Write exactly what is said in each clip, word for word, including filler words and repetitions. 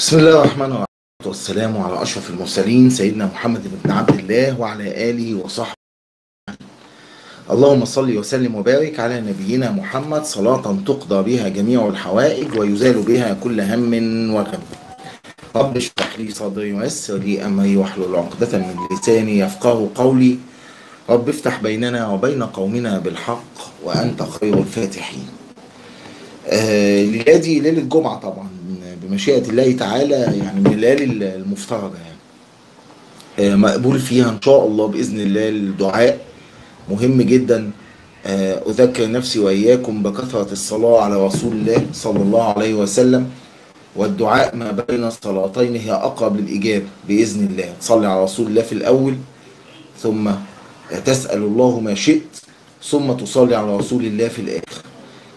بسم الله الرحمن الرحيم والسلام على اشرف المرسلين سيدنا محمد بن عبد الله وعلى اله وصحبه. اللهم صل وسلم وبارك على نبينا محمد صلاة تقضى بها جميع الحوائج ويزال بها كل هم وغم. رب اشرح لي صدري ويسر لي امري واحلل عقدة من لساني يفقهوا قولي. رب افتح بيننا وبين قومنا بالحق وانت خير الفاتحين. آه ليلادي ليله جمعه طبعا بمشيئه الله تعالى، يعني من الليالي المفترجه يعني آه مقبول فيها ان شاء الله باذن الله. الدعاء مهم جدا. آه اذكر نفسي واياكم بكثره الصلاه على رسول الله صلى الله عليه وسلم، والدعاء ما بين الصلاتين هي اقرب للاجابه باذن الله. تصلي على رسول الله في الاول، ثم تسال الله ما شئت، ثم تصلي على رسول الله في الاخر.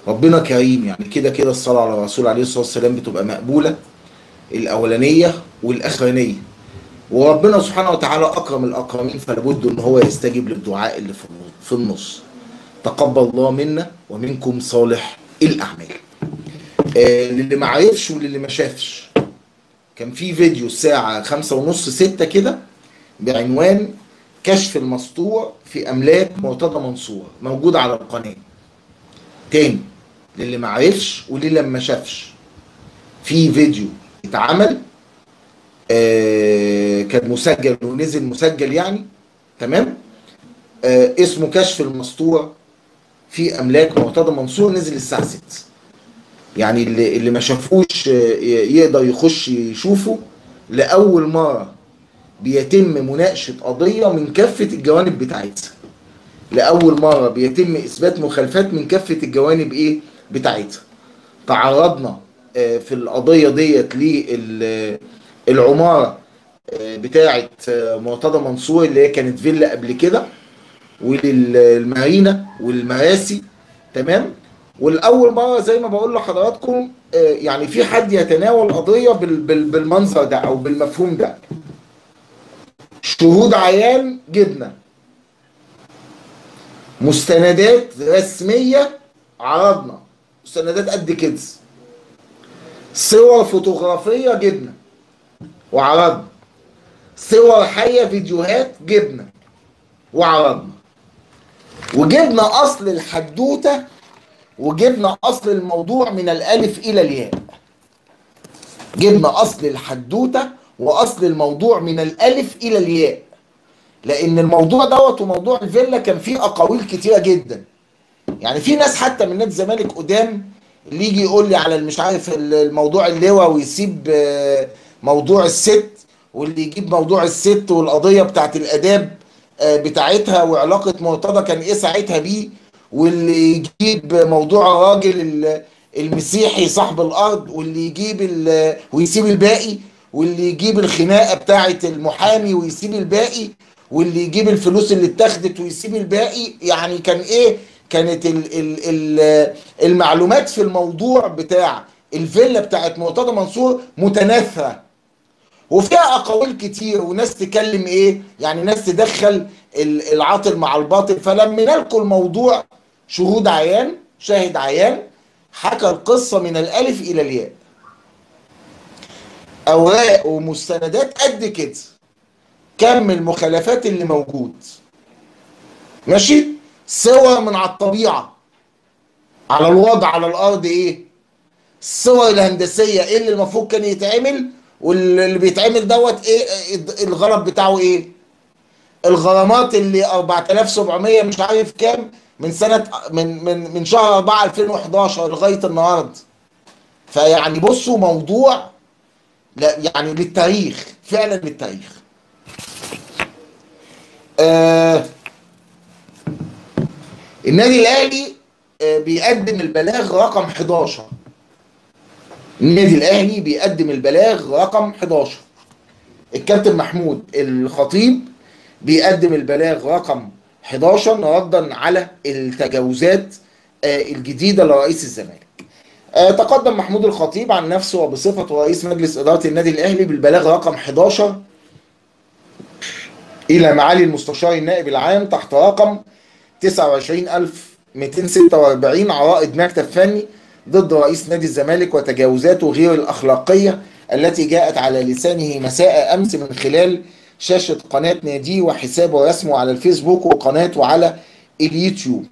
ربنا كريم، يعني كده كده الصلاة على الرسول عليه الصلاة والسلام بتبقى مقبولة، الأولانية والأخرانية، وربنا سبحانه وتعالى أكرم الأكرمين، فلابد إن هو يستجيب للدعاء اللي في النص. تقبل الله منا ومنكم صالح الأعمال. آه للي ما عرفش وللي ما شافش، كان في فيديو الساعة خمسة ونص ستة كده بعنوان كشف المستور في أملاك مرتضى منصور، موجود على القناة. تاني للي ما عرفش وللي ما شافش، في فيديو اتعمل آه كان مسجل ونزل مسجل يعني، تمام، آه اسمه كشف المستورة في املاك مرتضى منصور، نزل الساعه ستة. يعني اللي, اللي ما شافوش يقدر يخش يشوفه. لاول مره بيتم مناقشه قضيه من كافه الجوانب بتاعتها، لأول مرة بيتم إثبات مخالفات من كافة الجوانب إيه بتاعتها. تعرضنا في القضية ديت للعمارة بتاعة مرتضى منصور اللي هي كانت فيلا قبل كده، وللمارينا والمراسي، تمام. والأول مرة زي ما بقول لحضراتكم يعني في حد يتناول قضية بالمنظر ده أو بالمفهوم ده. شهود عيان جبنا، مستندات رسمية عرضنا، مستندات قد كده، صور فوتوغرافية جبنا وعرضنا، صور حية فيديوهات جبنا وعرضنا، وجبنا أصل الحدوتة، وجبنا أصل الموضوع من الألف إلى الياء. جبنا أصل الحدوتة وأصل الموضوع من الألف إلى الياء، لان الموضوع دوت وموضوع الفيلا كان فيه اقاويل كتيره جدا. يعني في ناس حتى من نادي الزمالك قدام اللي يجي يقول لي على مش عارف الموضوع اللواء ويسيب موضوع الست، واللي يجيب موضوع الست والقضيه بتاعت الاداب بتاعتها وعلاقه مرتضى كان ايه ساعتها بيه، واللي يجيب موضوع الراجل المسيحي صاحب الارض، واللي يجيب ويسيب الباقي، واللي يجيب الخناقه بتاعت المحامي ويسيب الباقي، واللي يجيب الفلوس اللي اتاخدت ويسيب الباقي. يعني كان ايه كانت ال ال ال المعلومات في الموضوع بتاع الفيلا بتاعت مرتضى منصور متناثره، وفيها اقاويل كتير، وناس تكلم ايه يعني ناس تدخل العاطل مع الباطل. فلمينا لكم الموضوع، شهود عيان، شاهد عيان حكى القصه من الالف الى الياء، اوراق ومستندات قد كده، كم المخالفات اللي موجود، ماشي، صور من على الطبيعه، على الوضع، على الارض، ايه الصور الهندسيه، ايه اللي المفروض كان يتعمل، واللي بيتعمل دوت ايه الغرض بتاعه، ايه الغرامات اللي أربعة آلاف وسبعمية مش عارف كام من سنه من من من شهر أربعة ألفين وحداشر لغايه النهارده. فيعني بصوا موضوع لا يعني للتاريخ، فعلا للتاريخ. آه النادي الاهلي آه بيقدم البلاغ رقم حداشر. النادي الاهلي بيقدم البلاغ رقم حداشر. الكابتن محمود الخطيب بيقدم البلاغ رقم حداشر ردا على التجاوزات آه الجديده لرئيس الزمالك. آه تقدم محمود الخطيب عن نفسه وبصفته رئيس مجلس اداره النادي الاهلي بالبلاغ رقم حداشر إلى معالي المستشار النائب العام تحت رقم تسعة وعشرين ألف ومئتين وستة وأربعين عرائض مكتب فني ضد رئيس نادي الزمالك وتجاوزاته غير الأخلاقية التي جاءت على لسانه مساء أمس من خلال شاشة قناة نادي وحسابه واسمه على الفيسبوك وقناة وعلى اليوتيوب.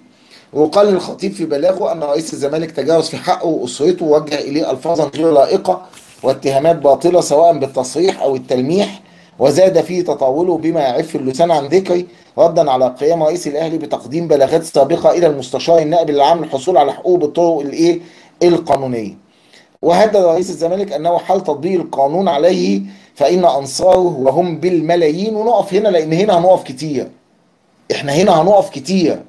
وقال الخطيب في بلاغه أن رئيس الزمالك تجاوز في حقه وأسرته ووجه إليه ألفاظا غير لائقة واتهامات باطلة سواء بالتصريح أو التلميح، وزاد في تطاوله بما يعف اللسان عن ذكري ردا على قيام رئيس الأهلي بتقديم بلاغات سابقة إلى المستشار النائب العام للحصول على حقوقه بالطرق الإيه القانونية. وهدد رئيس الزمالك أنه حال تطبيق القانون عليه فإن أنصاره وهم بالملايين. ونقف هنا لأن هنا هنقف كتير، إحنا هنا هنقف كتير.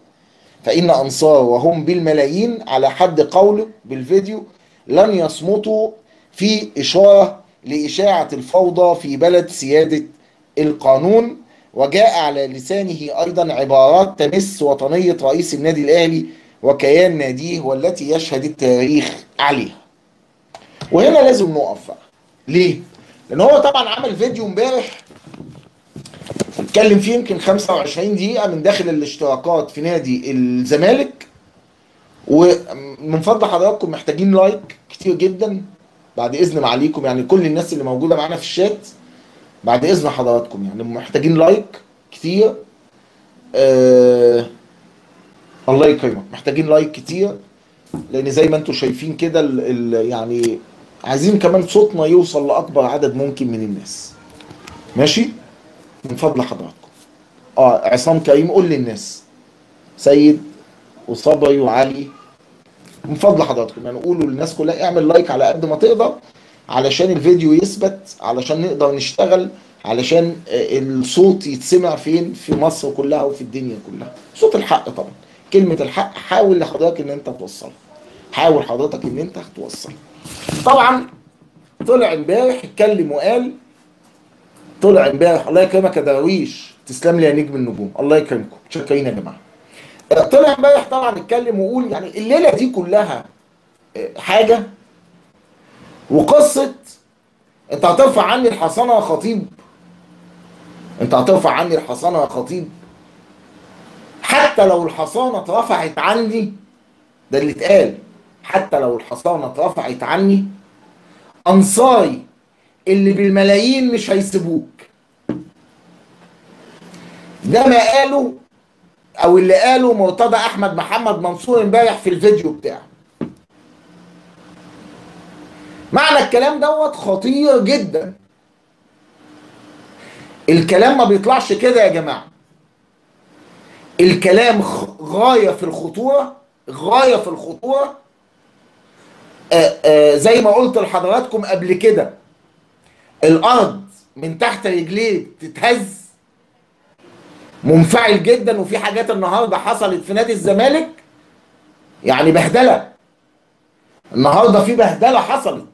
فإن أنصاره وهم بالملايين على حد قوله بالفيديو لن يصمتوا في إشارة لإشاعة الفوضى في بلد سيادة القانون. وجاء على لسانه أيضا عبارات تمس وطنية رئيس النادي الأهلي وكيان ناديه والتي يشهد التاريخ عليها. وهنا لازم نقف بقى. ليه؟ لأن هو طبعا عمل فيديو امبارح اتكلم فيه يمكن خمسة وعشرين دقيقة من داخل الاشتراكات في نادي الزمالك. ومن فضل حضراتكم محتاجين لايك كتير جدا بعد إذن معاليكم، يعني كل الناس اللي موجودة معانا في الشات بعد إذن حضراتكم يعني محتاجين لايك كتير. آه الله يكرمك، محتاجين لايك كتير لأن زي ما انتم شايفين كده يعني عايزين كمان صوتنا يوصل لأكبر عدد ممكن من الناس. ماشي؟ من فضل حضراتكم. اه عصام كريم قول للناس سيد وصبري وعلي، من فضل حضراتكم يعني قولوا للناس كلها اعمل لايك على قد ما تقدر علشان الفيديو يثبت، علشان نقدر نشتغل، علشان الصوت يتسمع فين؟ في مصر كلها وفي الدنيا كلها. صوت الحق طبعا، كلمة الحق حاول لحضرتك ان انت توصلها، حاول حضرتك ان انت توصلها. طبعا طلع امبارح اتكلم وقال، طلع امبارح الله يكرمك يا درويش، تسلم لي يا نجم النجوم، الله يكرمكم، متشكرين يا جماعه. طلع امبارح طبعا اتكلم وقول يعني الليله دي كلها حاجه وقصه انت هترفع عني الحصانه يا خطيب، انت هترفع عني الحصانه يا خطيب. حتى لو الحصانه اترفعت عني، ده اللي اتقال، حتى لو الحصانه اترفعت عني انصاري اللي بالملايين مش هيسيبوك. ده ما قاله او اللي قاله مرتضى احمد محمد منصور امبارح في الفيديو بتاعه. معنى الكلام دوت خطير جدا. الكلام ما بيطلعش كده يا جماعه. الكلام غايه في الخطوره، غايه في الخطوره. آآ آآ زي ما قلت لحضراتكم قبل كده، الارض من تحت رجليه تتهز. منفعل جدا، وفي حاجات النهارده حصلت في نادي الزمالك يعني بهدله. النهارده في بهدله حصلت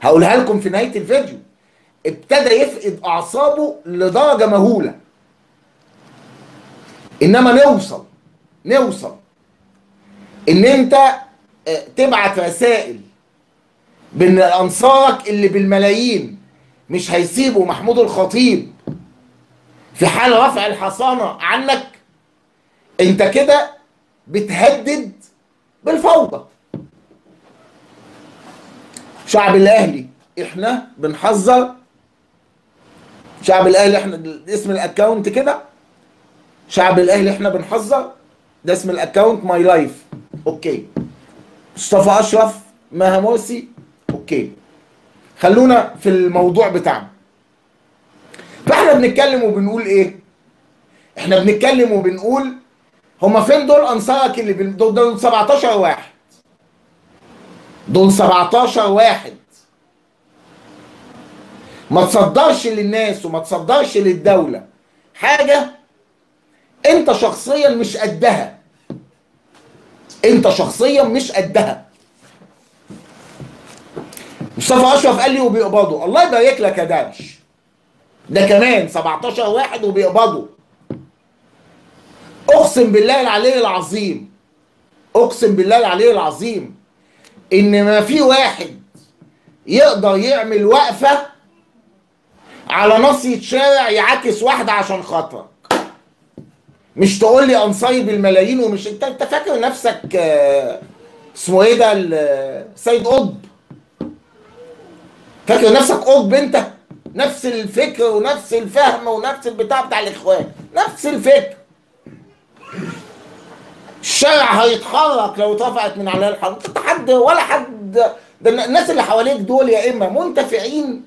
هقولها لكم في نهايه الفيديو. ابتدى يفقد اعصابه لدرجه مهوله، انما نوصل نوصل ان انت تبعت رسائل بان انصارك اللي بالملايين مش هيسيبوا محمود الخطيب في حال رفع الحصانه عنك. انت كده بتهدد بالفوضى. شعب الاهلي احنا بنحذر، شعب الاهلي احنا، اسم الاكونت كده شعب الاهلي احنا بنحذر، ده اسم الاكونت ماي لايف. اوكي مصطفى اشرف، مها مرسي، اوكي خلونا في الموضوع بتاعنا. فاحنا بنتكلم وبنقول ايه؟ احنا بنتكلم وبنقول هما فين دول انصارك اللي بال... دول سبعتاشر واحد، دول سبعتاشر واحد. ما تصدرش للناس وما تصدرش للدولة حاجة انت شخصيا مش قدها، انت شخصيا مش قدها. مصطفى اشرف قال لي وبيقبضوا، الله يبارك لك يا دانش، ده كمان سبعتاشر واحد وبيقبضوا. اقسم بالله العلي العظيم، اقسم بالله العلي العظيم ان ما في واحد يقدر يعمل وقفه على نصية شارع يعاكس واحده عشان خاطرك. مش تقول لي انصاري بالملايين ومش انت، انت فاكر نفسك اسمه ايه ده سيد قطب؟ فاكر نفسك قطب انت؟ نفس الفكر ونفس الفهم ونفس البتاع بتاع الاخوان، نفس الفكر. الشارع هيتحرك لو اترفعت من عليها الحرب، انت حد ولا حد. ده الناس اللي حواليك دول يا اما منتفعين،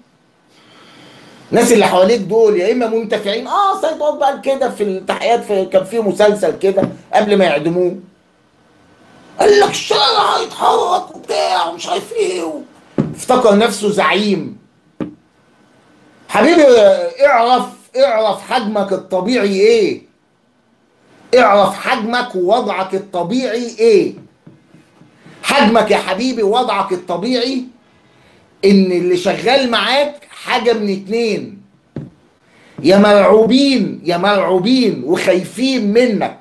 الناس اللي حواليك دول يا اما منتفعين. اه سيد قطب قال كده في التحيات، في كان في مسلسل كده قبل ما يعدموه، قال لك الشارع هيتحرك وبتاع ومش عارف ايه، افتكر نفسه زعيم. حبيبي اعرف اعرف حجمك الطبيعي ايه، اعرف حجمك ووضعك الطبيعي ايه. حجمك يا حبيبي ووضعك الطبيعي ان اللي شغال معاك حاجه من اتنين، يا مرعوبين يا مرعوبين وخايفين منك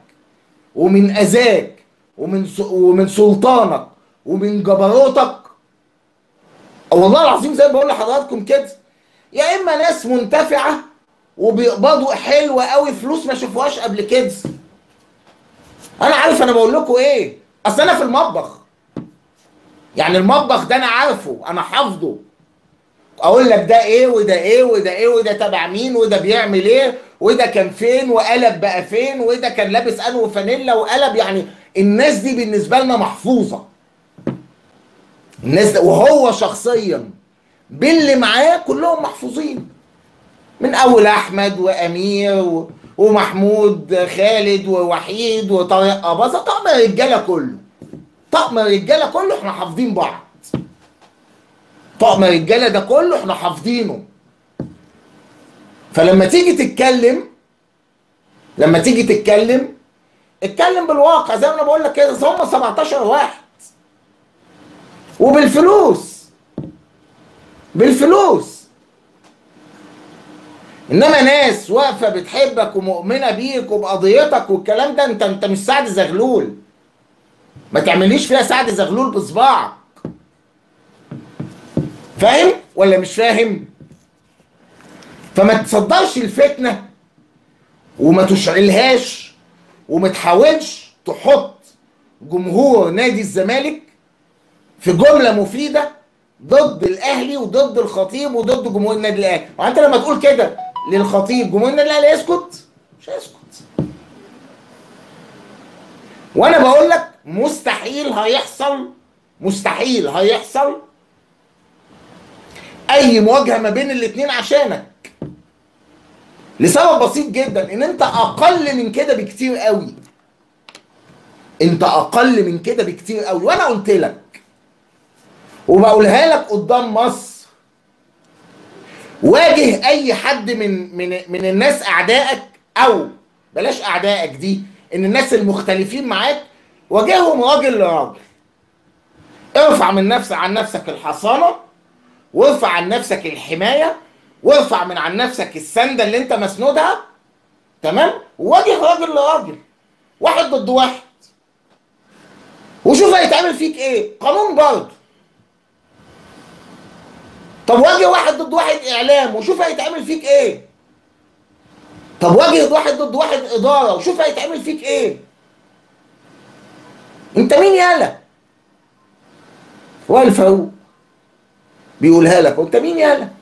ومن اذاك ومن ومن سلطانك ومن جبروتك، والله العظيم زي ما بقول لحضراتكم كده، يا اما ناس منتفعه وبيقبضوا حلوه قوي فلوس ما شافوهاش قبل كده. انا عارف انا بقول لكم ايه، اصل انا في المطبخ، يعني المطبخ ده انا عارفه، انا حافظه، اقول لك ده ايه وده ايه وده ايه وده تبع مين وده بيعمل ايه وده كان فين وقلب بقى فين وده كان لابس انو فانيلا وقلب، يعني الناس دي بالنسبه لنا محفوظه. الناس وهو شخصيا باللي معاه كلهم محفوظين، من اول احمد وامير ومحمود خالد ووحيد وطارق اباظه، طقم الرجاله كله، طقم الرجاله كله احنا حافظين بعض، طقم الرجاله ده كله احنا حافظينه. فلما تيجي تتكلم، لما تيجي تتكلم اتكلم بالواقع زي ما انا بقول لك كده، هم سبعتاشر واحد وبالفلوس، بالفلوس. انما ناس واقفه بتحبك ومؤمنه بيك وبقضيتك والكلام ده، انت انت مش سعد زغلول، ما تعمليش فيها سعد زغلول بصباعك. فاهم ولا مش فاهم؟ فما تصدرش الفتنه وما تشعلهاش وما تحاولش تحط جمهور نادي الزمالك في جمله مفيده ضد الاهلي وضد الخطيب وضد جمهور النادي الاهلي. وانت لما تقول كده للخطيب جمهور النادي الاهلي يسكت؟ مش هيسكت. وانا بقول لك مستحيل هيحصل، مستحيل هيحصل اي مواجهه ما بين الاثنين عشانك، لسبب بسيط جدا، ان انت اقل من كده بكتير قوي، انت اقل من كده بكتير قوي. وانا قلت لك وبقولها لك قدام مصر، واجه اي حد من من من الناس اعدائك، او بلاش اعدائك دي، ان الناس المختلفين معاك واجههم راجل لراجل. ارفع من نفسك عن نفسك الحصانه، وارفع عن نفسك الحمايه، وارفع من عن نفسك السنده اللي انت مسنودها، تمام؟ وواجه راجل لراجل، واحد ضد واحد، وشوف هيتعمل فيك ايه. قانون برضه. طب واجه واحد ضد واحد اعلام وشوف هيتعمل فيك ايه. طب واجه واحد ضد واحد اداره وشوف هيتعمل فيك ايه. انت مين يالا؟ وائل فاروق بيقولها لك، وانت مين يالا؟